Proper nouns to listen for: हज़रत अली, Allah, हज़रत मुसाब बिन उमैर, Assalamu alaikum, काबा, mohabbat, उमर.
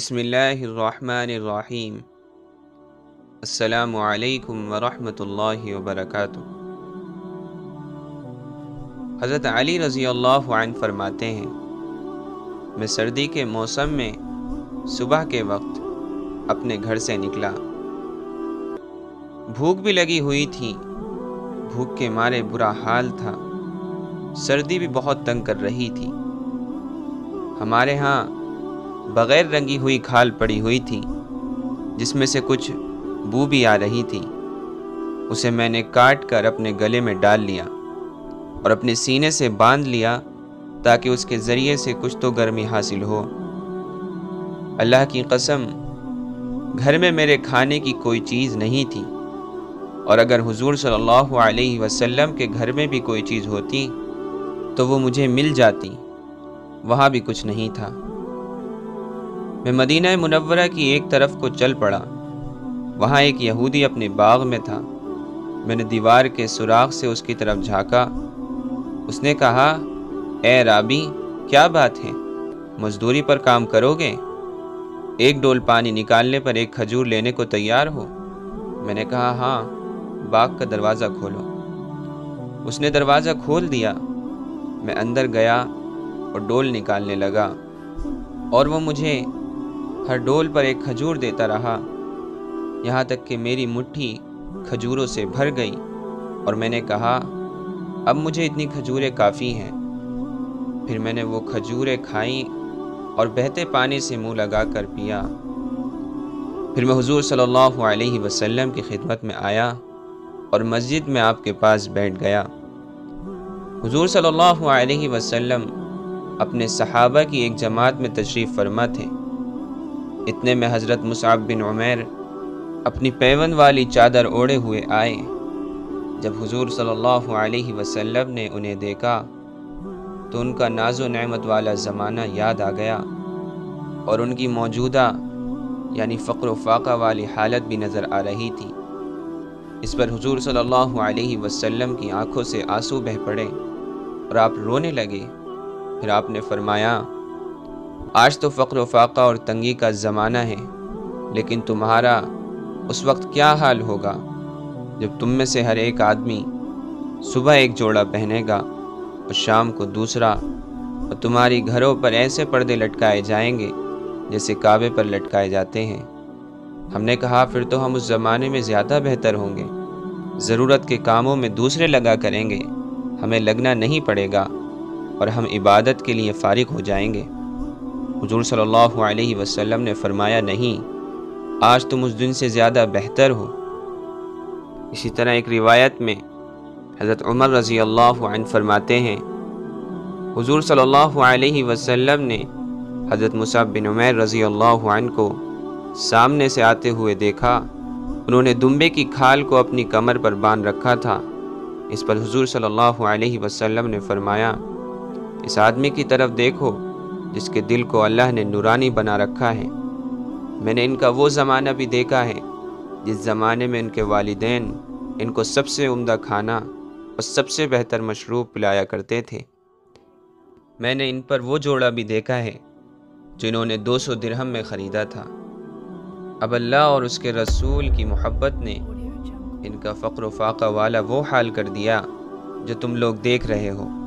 बिस्मिल्लाहिर्रहमानिर्रहीम। अस्सलामु अलैकुम वरहमतुल्लाहि वबरकातुहू। हज़रत अली रज़ियल्लाहु अन्हु फरमाते हैं, मैं सर्दी के मौसम में सुबह के वक्त अपने घर से निकला। भूख भी लगी हुई थी, भूख के मारे बुरा हाल था, सर्दी भी बहुत तंग कर रही थी। हमारे यहाँ बग़ैर रंगी हुई खाल पड़ी हुई थी, जिसमें से कुछ बू भी आ रही थी। उसे मैंने काट कर अपने गले में डाल लिया और अपने सीने से बांध लिया ताकि उसके ज़रिए से कुछ तो गर्मी हासिल हो। अल्लाह की कसम, घर में मेरे खाने की कोई चीज़ नहीं थी, और अगर हुज़ूर सल्लल्लाहु अलैहि वसल्लम के घर में भी कोई चीज़ होती तो वो मुझे मिल जाती। वहाँ भी कुछ नहीं था। मैं मदीना मुनव्वरा की एक तरफ को चल पड़ा। वहाँ एक यहूदी अपने बाग में था। मैंने दीवार के सुराख से उसकी तरफ झांका। उसने कहा, ए राबी, क्या बात है, मजदूरी पर काम करोगे? एक डोल पानी निकालने पर एक खजूर लेने को तैयार हो? मैंने कहा हाँ, बाग का दरवाज़ा खोलो। उसने दरवाज़ा खोल दिया। मैं अंदर गया और डोल निकालने लगा, और वो मुझे हर डोल पर एक खजूर देता रहा, यहाँ तक कि मेरी मुट्ठी खजूरों से भर गई। और मैंने कहा, अब मुझे इतनी खजूरें काफ़ी हैं। फिर मैंने वो खजूरें खाई और बहते पानी से मुंह लगाकर पिया। फिर मैं हुजूर सल्लल्लाहु अलैहि वसल्लम की खिदमत में आया और मस्जिद में आपके पास बैठ गया। हुजूर सल्लल्लाहु अलैहि वसल्लम अपने सहाबा की एक जमात में तशरीफ़ फरमा थे। इतने में हज़रत मुसाब बिन उमैर अपनी पैवन वाली चादर ओढ़े हुए आए। जब हुजूर सल्लल्लाहु अलैहि वसल्लम ने उन्हें देखा तो उनका नाज़ो नेमत वाला ज़माना याद आ गया और उनकी मौजूदा यानी फ़क़्र व फ़ाक़ा वाली हालत भी नज़र आ रही थी। इस पर हुजूर सल्लल्लाहु अलैहि वसल्लम की आँखों से आंसू बह पड़े और आप रोने लगे। फिर आपने फरमाया, आज तो फ़क़्र फ़ाक़ा और तंगी का ज़माना है, लेकिन तुम्हारा उस वक्त क्या हाल होगा जब तुम में से हर एक आदमी सुबह एक जोड़ा पहनेगा और शाम को दूसरा, और तुम्हारी घरों पर ऐसे पर्दे लटकाए जाएंगे जैसे काबे पर लटकाए जाते हैं। हमने कहा, फिर तो हम उस ज़माने में ज़्यादा बेहतर होंगे, ज़रूरत के कामों में दूसरे लगा करेंगे, हमें लगना नहीं पड़ेगा और हम इबादत के लिए फ़ारिग हो जाएंगे। हुजूर सल्लल्लाहु अलैहि वसल्लम ने फरमाया, नहीं, आज तुम उस दिन से ज़्यादा बेहतर हो। इसी तरह एक रिवायत में हज़रत उमर रज़ियल्लाहु अन्हु फरमाते हैं, हुजूर सल्लल्लाहु अलैहि वसल्लम ने हज़रत मुसाब बिन उमैर रज़ियल्लाहु अन्हु को सामने से आते हुए देखा। उन्होंने दुम्बे की खाल को अपनी कमर पर बांध रखा था। इस पर हुजूर सल्लल्लाहु अलैहि वसल्लम ने फरमाया, इस आदमी की तरफ देखो जिसके दिल को अल्लाह ने नूरानी बना रखा है। मैंने इनका वो ज़माना भी देखा है जिस ज़माने में इनके वालिदैन इनको सबसे उम्दा खाना और सबसे बेहतर मशरूब पिलाया करते थे। मैंने इन पर वो जोड़ा भी देखा है जिन्होंने 200 दिरहम में ख़रीदा था। अब अल्लाह और उसके रसूल की मोहब्बत ने इनका फ़क़्र फ़ाक़ा वाला वो हाल कर दिया जो तुम लोग देख रहे हो।